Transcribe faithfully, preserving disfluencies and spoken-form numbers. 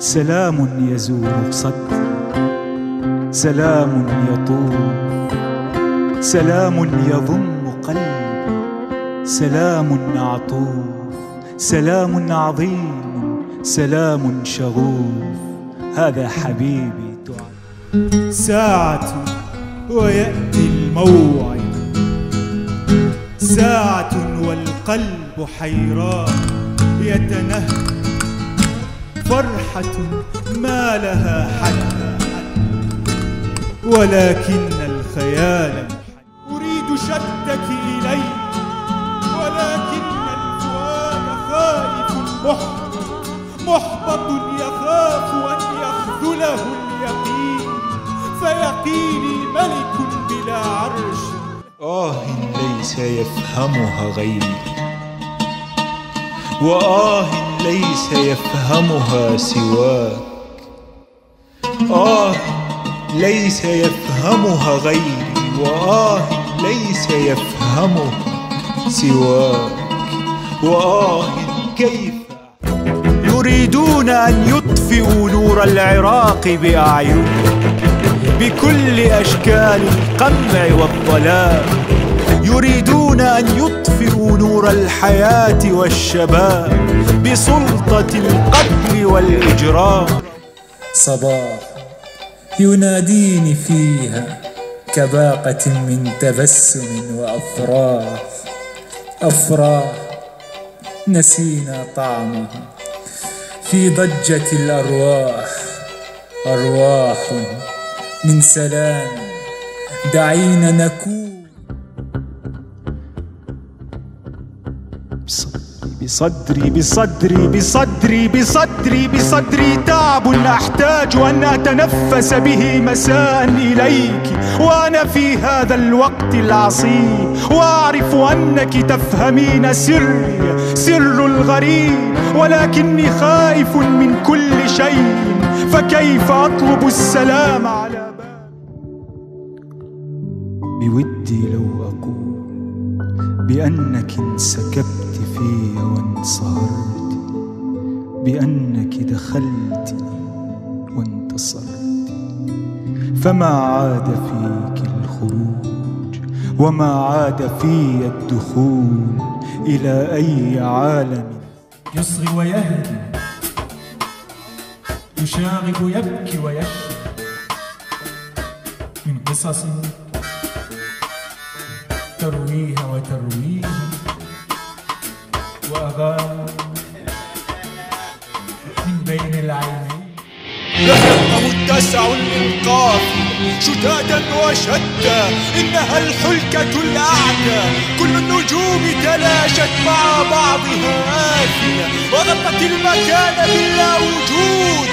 سلام يزور صدري، سلام يطول، سلام يضم قلبي، سلام عطوف، سلام عظيم، سلام شغوف، هذا حبيبي تعب. ساعة ويأتي الموعد، ساعة والقلب حيران يتنهد، فرحة ما لها حد ولكن الخيال محن. أريد شدك إلي ولكن الفؤاد خائف محبط، محبط يخاف أن يخذله اليقين، فيقيني ملك بلا عرش. آه ليس يفهمها غيري، وآه ليس يفهمها سواك، آه ليس يفهمها غيري، وآه ليس يفهمه سواك، وآه كيف يريدون أن يطفئوا نور العراق بأعينهم بكل أشكال القمع والظلام، يريدون أن يطفئوا نور الحياة والشباب بسلطة القتل والإجرام. صباح يناديني فيها كباقة من تبسم وأفراح، أفراح نسينا طعمها في ضجة الأرواح، أرواح من سلام دعينا نكون. بصدري بصدري بصدري بصدري بصدري تعب أحتاج أن أتنفس به مساء إليك، وأنا في هذا الوقت العصيب، وأعرف أنك تفهمين سري، سر الغريب، ولكني خائف من كل شيء، فكيف أطلب السلام على باب. بودي لو أقول بأنك انسكبت في وانصهرت، بأنك دخلتني وانتصرت، فما عاد فيك الخروج وما عاد في الدخول، إلى أي عالم يصغي ويهدي، يشاغب يبكي ويشفي من قصص ترويها وترويه وأغاني من بين العينين. يهرب متسع الإنقاذ شتاتا وشتى، إنها الحلكة الأعدى، كل النجوم تلاشت مع بعضها آثية، وغطت المكان بلا وجود،